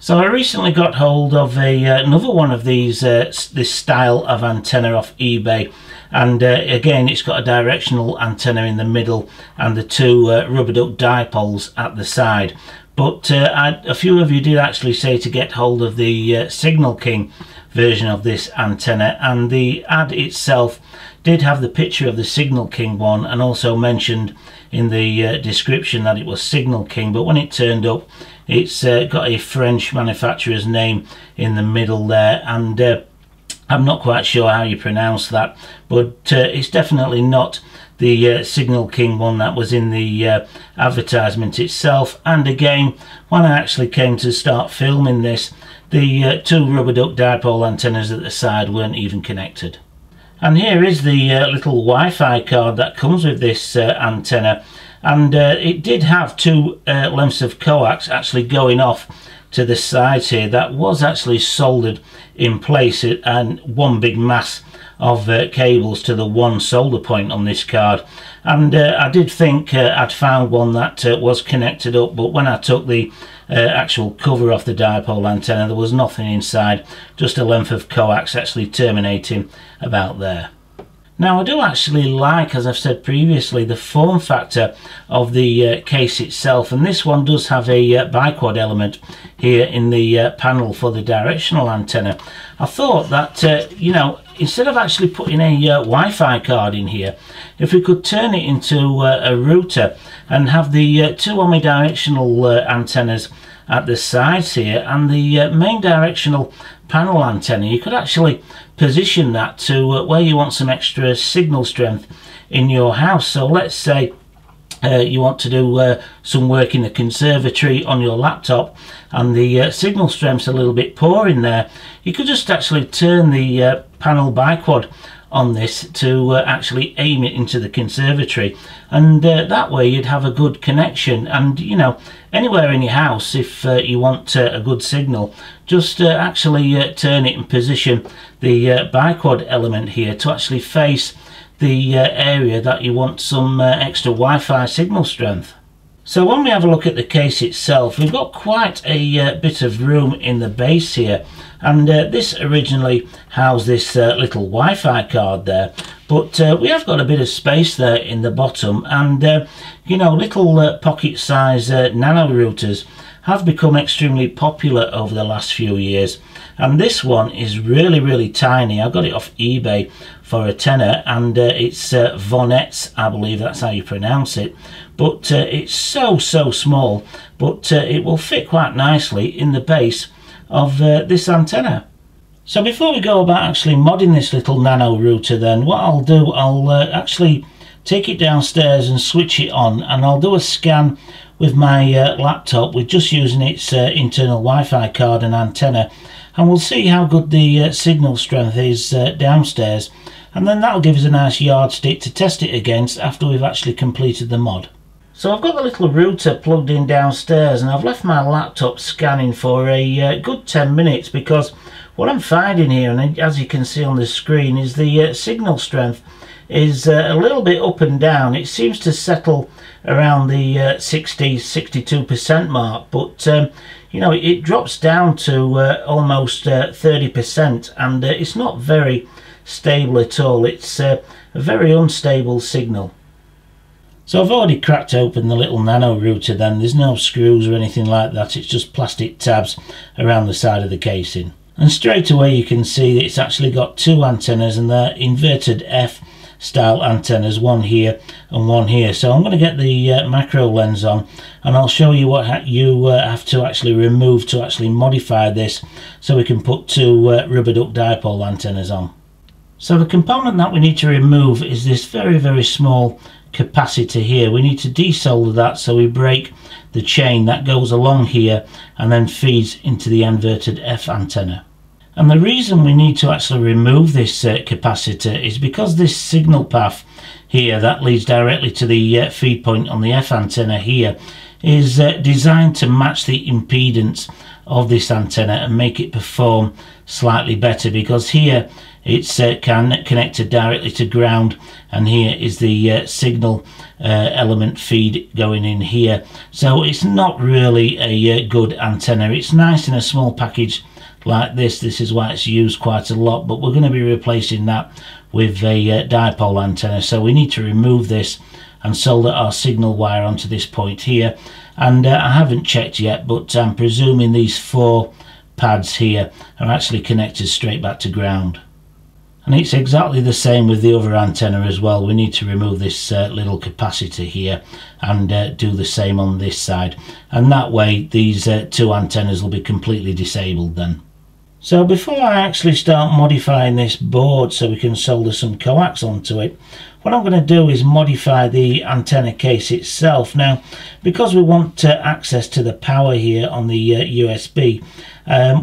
So I recently got hold of another one of these this style of antenna off eBay, and again it's got a directional antenna in the middle and the two rubber duck dipoles at the side. But a few of you did actually say to get hold of the Signal King version of this antenna, and the ad itself did have the picture of the Signal King one and also mentioned in the description that it was Signal King, but when it turned up it's got a French manufacturer's name in the middle there, and I'm not quite sure how you pronounce that, but it's definitely not the Signal King one that was in the advertisement itself. And again, when I actually came to start filming this, the two rubber duck dipole antennas at the side weren't even connected. And here is the little Wi-Fi card that comes with this antenna, and it did have two lengths of coax actually going off to the sides here that was actually soldered in place, and one big mass of cables to the one solder point on this card. And I did think I'd found one that was connected up, but when I took the actual cover off the dipole antenna there was nothing inside, just a length of coax actually terminating about there. Now I do actually like, as I've said previously, the form factor of the case itself, and this one does have a biquad element here in the panel for the directional antenna. I thought that, you know, instead of actually putting a Wi-Fi card in here, if we could turn it into a router and have the two omnidirectional antennas at the sides here and the main directional panel antenna, you could actually position that to where you want some extra signal strength in your house. So let's say you want to do some work in the conservatory on your laptop and the signal strength's a little bit poor in there, you could just actually turn the panel biquad on this to actually aim it into the conservatory, and that way you'd have a good connection. And you know, anywhere in your house, if you want a good signal, just actually turn it and position the biquad element here to actually face the area that you want some extra Wi-Fi signal strength. So when we have a look at the case itself, we've got quite a bit of room in the base here, and this originally housed this little Wi-Fi card there, but we have got a bit of space there in the bottom, and you know, little pocket size nano routers have become extremely popular over the last few years, and this one is really tiny. I got it off eBay for a tenner, and it's Vonets, I believe that's how you pronounce it, but it's so small, but it will fit quite nicely in the base of this antenna. So before we go about actually modding this little nano router, then what I'll do, I'll actually take it downstairs and switch it on, and I'll do a scan with my laptop with just using its internal Wi-Fi card and antenna, and we'll see how good the signal strength is downstairs, and then that'll give us a nice yardstick to test it against after we've actually completed the mod. So I've got the little router plugged in downstairs, and I've left my laptop scanning for a good 10 minutes because what I'm finding here, and as you can see on the screen, is the signal strength is a little bit up and down. It seems to settle around the 60-62% mark, but you know, it drops down to almost 30%, and it's not very stable at all. It's a very unstable signal. So I've already cracked open the little nano router then. There's no screws or anything like that, it's just plastic tabs around the side of the casing, and straight away you can see that it's actually got two antennas, and they're inverted F style antennas, one here and one here. So I'm going to get the macro lens on, and I'll show you what you have to actually remove to actually modify this so we can put two rubber duck dipole antennas on. So the component that we need to remove is this very small capacitor here. We need to desolder that, so we break the chain that goes along here and then feeds into the inverted F antenna. And the reason we need to actually remove this capacitor is because this signal path here that leads directly to the feed point on the F antenna here is designed to match the impedance of this antenna and make it perform slightly better, because here it's connected directly to ground, and here is the signal element feed going in here. So it's not really a good antenna. It's nice in a small package like this. This is why it's used quite a lot, but we're going to be replacing that with a dipole antenna. So we need to remove this and solder our signal wire onto this point here. And I haven't checked yet, but I'm presuming these four pads here are actually connected straight back to ground. And it's exactly the same with the other antenna as well. We need to remove this little capacitor here and do the same on this side. And that way these two antennas will be completely disabled then. So before I actually start modifying this board so we can solder some coax onto it, what I'm going to do is modify the antenna case itself. Now, because we want access to the power here on the USB,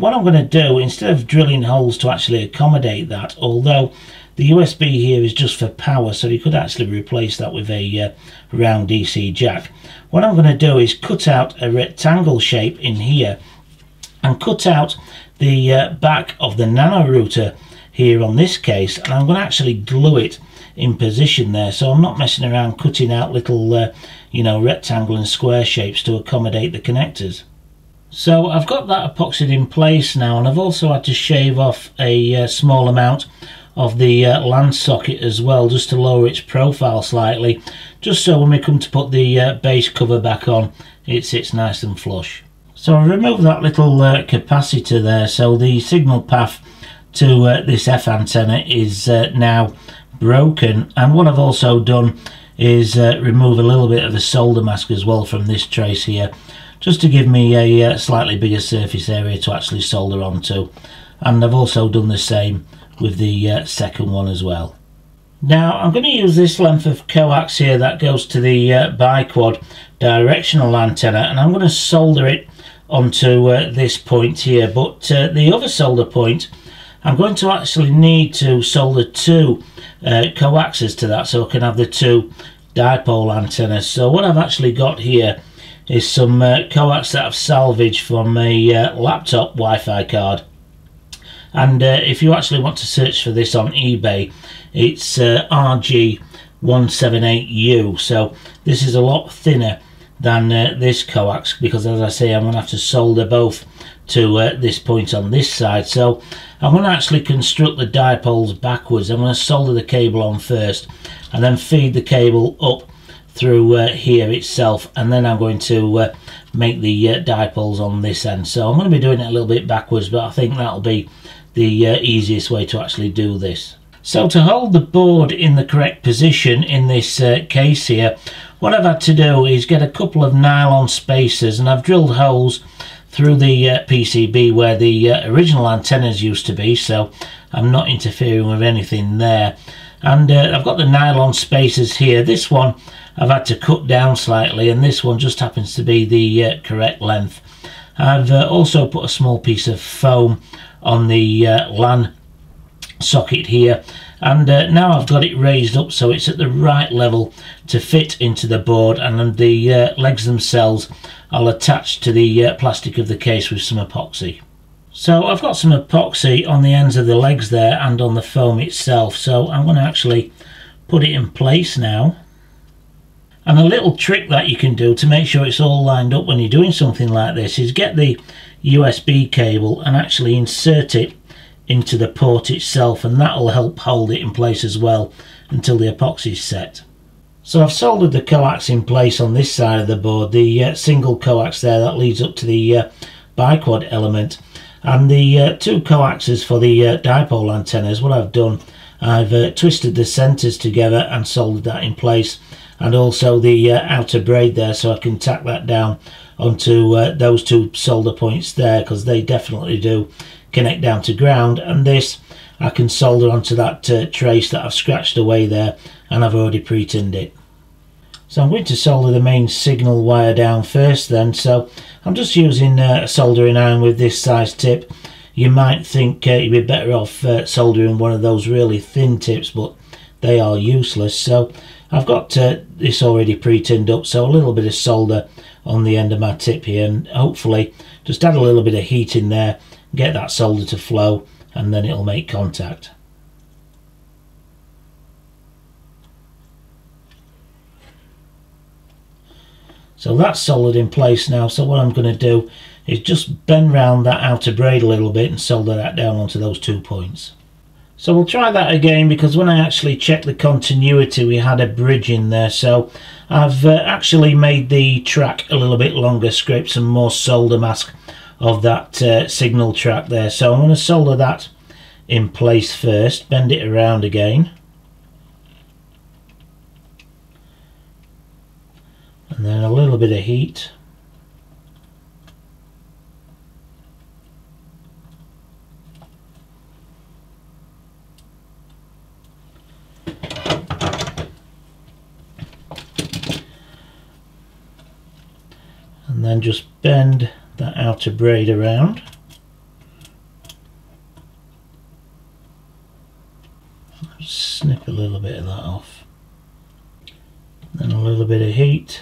what I'm going to do, instead of drilling holes to actually accommodate that, although the USB here is just for power, so you could actually replace that with a round DC jack, what I'm going to do is cut out a rectangle shape in here and cut out the back of the nano router here on this case, and I'm going to actually glue it in position there. So I'm not messing around cutting out little you know, rectangle and square shapes to accommodate the connectors. So I've got that epoxied in place now, and I've also had to shave off a small amount of the LAN socket as well, just to lower its profile slightly, just so when we come to put the base cover back on, it sits nice and flush. So I removed that little capacitor there, so the signal path to this F antenna is now broken. And what I've also done is remove a little bit of a solder mask as well from this trace here, just to give me a slightly bigger surface area to actually solder onto. And I've also done the same with the second one as well. Now I'm going to use this length of coax here that goes to the biquad directional antenna, and I'm going to solder it onto this point here, but the other solder point I'm going to actually need to solder two coaxes to that, so I can have the two dipole antennas. So what I've actually got here is some coax that I've salvaged from a laptop Wi-Fi card. And if you actually want to search for this on eBay, it's RG178U. So this is a lot thinner than this coax, because as I say, I'm going to have to solder both to this point on this side. So I'm going to actually construct the dipoles backwards. I'm going to solder the cable on first and then feed the cable up through here itself, and then I'm going to make the dipoles on this end. So I'm going to be doing it a little bit backwards, but I think that'll be the easiest way to actually do this. So to hold the board in the correct position in this case here, what I've had to do is get a couple of nylon spacers, and I've drilled holes through the PCB where the original antennas used to be, so I'm not interfering with anything there. And I've got the nylon spacers here. This one I've had to cut down slightly, and this one just happens to be the correct length. I've also put a small piece of foam on the LAN socket here, and now I've got it raised up so it's at the right level to fit into the board, and the legs themselves I'll attach to the plastic of the case with some epoxy. So I've got some epoxy on the ends of the legs there and on the foam itself, so I'm going to actually put it in place now. And a little trick that you can do to make sure it's all lined up when you're doing something like this is get the USB cable and actually insert it into the port itself, and that will help hold it in place as well until the epoxy is set. So I've soldered the coax in place on this side of the board, the single coax there that leads up to the biquad element, and the two coaxes for the dipole antennas. What I've done, I've twisted the centers together and soldered that in place, and also the outer braid there, so I can tack that down onto those two solder points there, because they definitely do connect down to ground. And this I can solder onto that trace that I've scratched away there, and I've already pre-tinned it. So I'm going to solder the main signal wire down first then. So I'm just using a soldering iron with this size tip. You might think you'd be better off soldering one of those really thin tips, but they are useless. So I've got this already pre-tinned up, so a little bit of solder on the end of my tip here, and hopefully just add a little bit of heat in there, get that solder to flow, and then it'll make contact. So that's soldered in place now. So what I'm going to do is just bend round that outer braid a little bit and solder that down onto those 2 points. So we'll try that again, because when I actually checked the continuity we had a bridge in there, so I've actually made the track a little bit longer, scraped some more solder mask of that signal track there. So I'm going to solder that in place first, bend it around again, and then a little bit of heat. And then just bend that outer braid around. Snip a little bit of that off. Then a little bit of heat.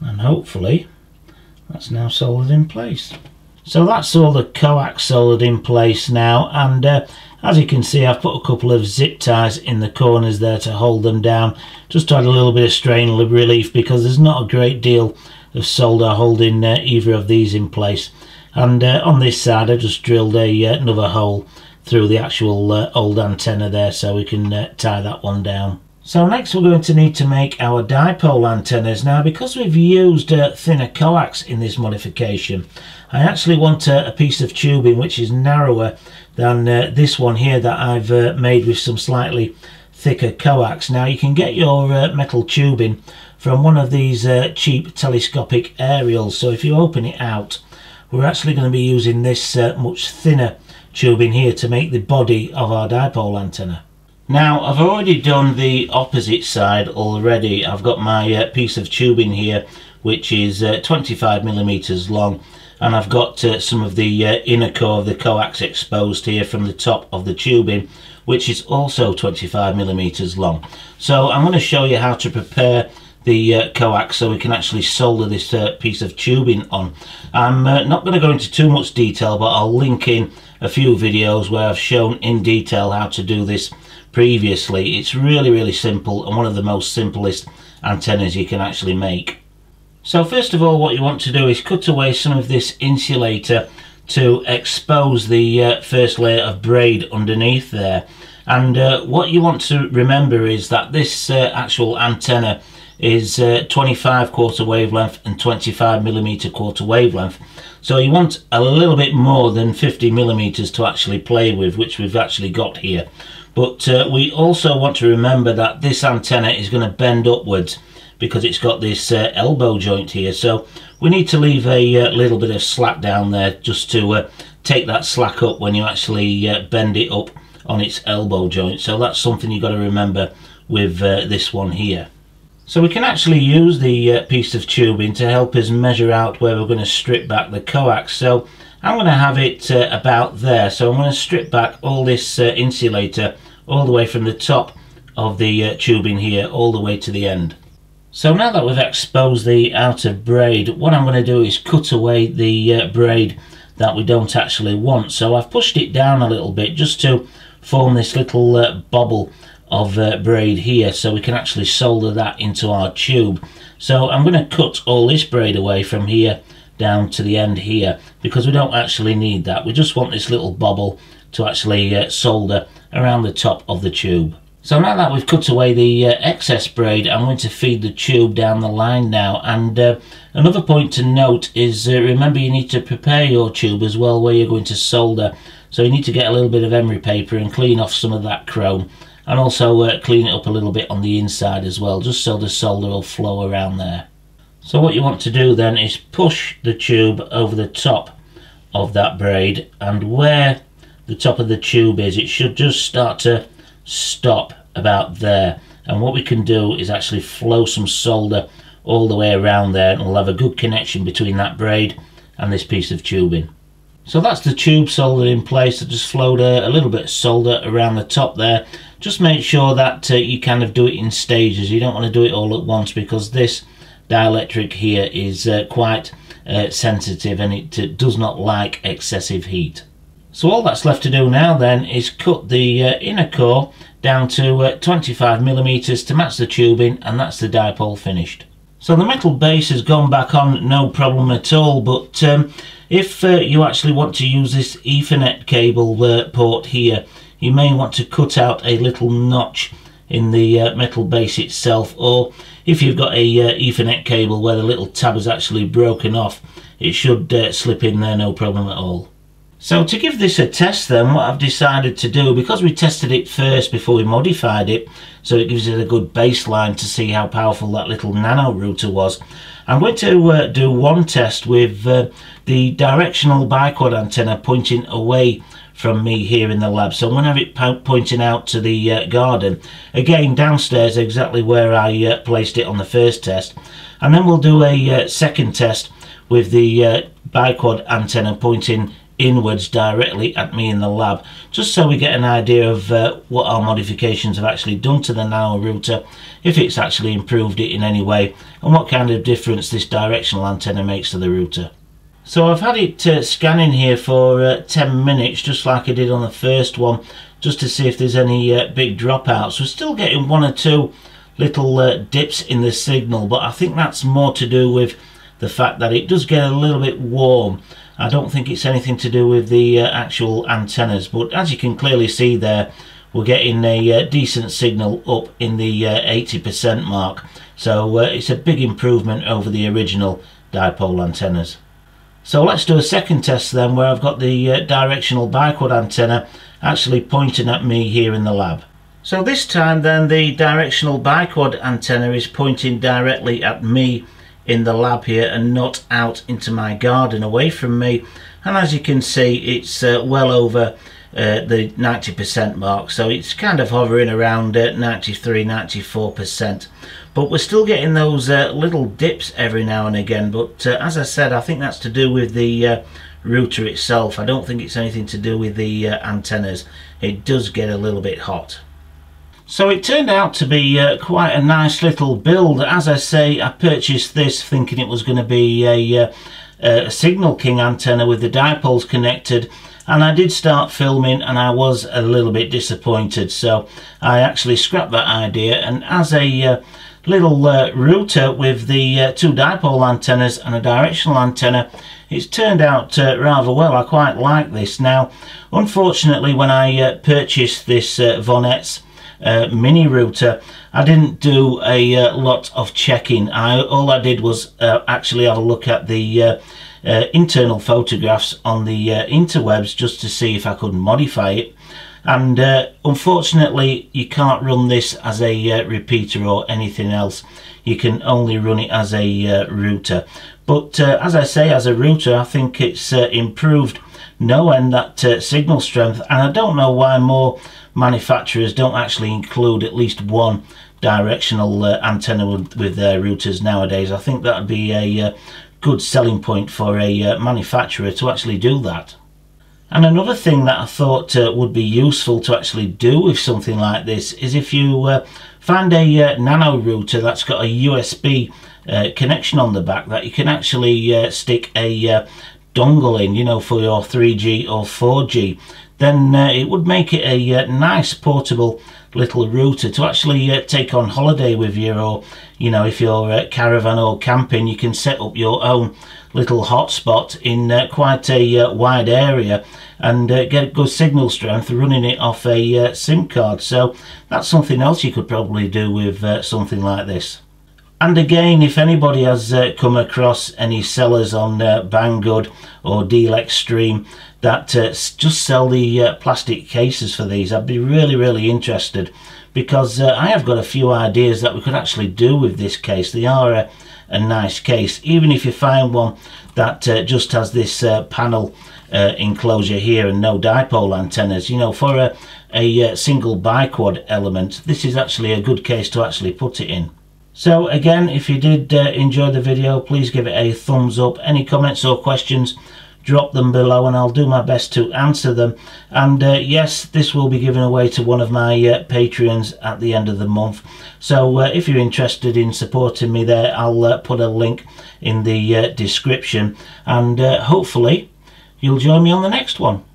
And hopefully that's now soldered in place. So that's all the coax soldered in place now, and as you can see I've put a couple of zip ties in the corners there to hold them down, just to add a little bit of strain relief, because there's not a great deal of solder holding either of these in place. And on this side I just drilled another hole through the actual old antenna there, so we can tie that one down. So next we're going to need to make our dipole antennas. Now, because we've used thinner coax in this modification, I actually want a piece of tubing which is narrower than this one here that I've made with some slightly thicker coax. Now you can get your metal tubing from one of these cheap telescopic aerials, so if you open it out, we're actually going to be using this much thinner tubing here to make the body of our dipole antenna. Now I've already done the opposite side already. I've got my piece of tubing here which is 25mm long, and I've got some of the inner core of the coax exposed here from the top of the tubing, which is also 25mm long. So I'm going to show you how to prepare the coax so we can actually solder this piece of tubing on. I'm not going to go into too much detail, but I'll link in a few videos where I've shown in detail how to do this previously. It's really simple, and one of the most simplest antennas you can actually make. So first of all, what you want to do is cut away some of this insulator to expose the first layer of braid underneath there. And what you want to remember is that this actual antenna is 25 quarter wavelength and 25mm quarter wavelength, so you want a little bit more than 50mm to actually play with, which we've actually got here. But we also want to remember that this antenna is going to bend upwards because it's got this elbow joint here, so we need to leave a little bit of slack down there just to take that slack up when you actually bend it up on its elbow joint. So that's something you've got to remember with this one here. So we can actually use the piece of tubing to help us measure out where we're going to strip back the coax. So I'm going to have it about there, so I'm going to strip back all this insulator all the way from the top of the tubing here all the way to the end. So now that we've exposed the outer braid, what I'm going to do is cut away the braid that we don't actually want. So I've pushed it down a little bit just to form this little bobble of braid here, so we can actually solder that into our tube. So I'm going to cut all this braid away from here down to the end here, because we don't actually need that. We just want this little bobble to actually solder around the top of the tube. So now that we've cut away the excess braid, I'm going to feed the tube down the line now. And another point to note is, remember you need to prepare your tube as well where you're going to solder, so you need to get a little bit of emery paper and clean off some of that chrome, and also clean it up a little bit on the inside as well, just so the solder will flow around there. So what you want to do then is push the tube over the top of that braid, and where the top of the tube is, it should just start to stop about there. And what we can do is actually flow some solder all the way around there, and we'll have a good connection between that braid and this piece of tubing. So that's the tube soldered in place. I just flowed a little bit of solder around the top there. Just make sure that you kind of do it in stages. You don't want to do it all at once, because this dielectric here is quite sensitive, and it does not like excessive heat. So all that's left to do now then is cut the inner core down to 25mm to match the tubing, and that's the dipole finished. So the metal base has gone back on no problem at all, but if you actually want to use this Ethernet cable port here, you may want to cut out a little notch in the metal base itself, or if you've got a Ethernet cable where the little tab is actually broken off, it should slip in there no problem at all. So to give this a test then, what I've decided to do, because we tested it first before we modified it, so it gives it a good baseline to see how powerful that little nano router was, I'm going to do one test with the directional biquad antenna pointing away from me here in the lab. So I'm going to have it pointing out to the garden, again downstairs exactly where I placed it on the first test, and then we'll do a second test with the biquad antenna pointing inwards directly at me in the lab, just so we get an idea of what our modifications have actually done to the nano router, if it's actually improved it in any way, and what kind of difference this directional antenna makes to the router. So I've had it scanning here for 10 minutes just like I did on the first one, just to see if there's any big dropouts. We're still getting one or two little dips in the signal, but I think that's more to do with the fact that it does get a little bit warm. I don't think it's anything to do with the actual antennas, but as you can clearly see there, we're getting a decent signal up in the 80% mark, so it's a big improvement over the original dipole antennas. So let's do a second test then, where I've got the directional biquad antenna actually pointing at me here in the lab. So this time then the directional biquad antenna is pointing directly at me in the lab here, and not out into my garden away from me, and as you can see it's well over the 90% mark, so it's kind of hovering around 93-94%, but we're still getting those little dips every now and again, but as I said, I think that's to do with the router itself. I don't think it's anything to do with the antennas. It does get a little bit hot. So it turned out to be quite a nice little build. As I say, I purchased this thinking it was going to be a Signal King antenna with the dipoles connected, and I did start filming and I was a little bit disappointed, so I actually scrapped that idea, and as a little router with the two dipole antennas and a directional antenna, it's turned out rather well. I quite like this. Now unfortunately, when I purchased this Vonets mini router, I didn't do a lot of checking. All I did was actually have a look at the internal photographs on the interwebs, just to see if I could modify it, and unfortunately you can't run this as a repeater or anything else. You can only run it as a router, but as I say, as a router I think it's improved no end, that signal strength, and I don't know why more manufacturers don't actually include at least one directional antenna with their routers nowadays. I think that would be a good selling point for a manufacturer to actually do that. And another thing that I thought would be useful to actually do with something like this is if you find a nano router that's got a USB connection on the back that you can actually stick a dongle in, you know, for your 3G or 4G, then it would make it a nice portable little router to actually take on holiday with you, or you know, if you're caravan or camping, you can set up your own little hotspot in quite a wide area and get good signal strength running it off a SIM card. So that's something else you could probably do with something like this. And again, if anybody has come across any sellers on Banggood or DealExtreme that just sell the plastic cases for these, I'd be really interested, because I have got a few ideas that we could actually do with this case. They are a nice case, even if you find one that just has this panel enclosure here and no dipole antennas. You know, for a single biquad element, this is actually a good case to actually put it in. So again, if you did enjoy the video, please give it a thumbs up. Any comments or questions, drop them below and I'll do my best to answer them. And yes, this will be given away to one of my Patreons at the end of the month. So if you're interested in supporting me there, I'll put a link in the description. And hopefully you'll join me on the next one.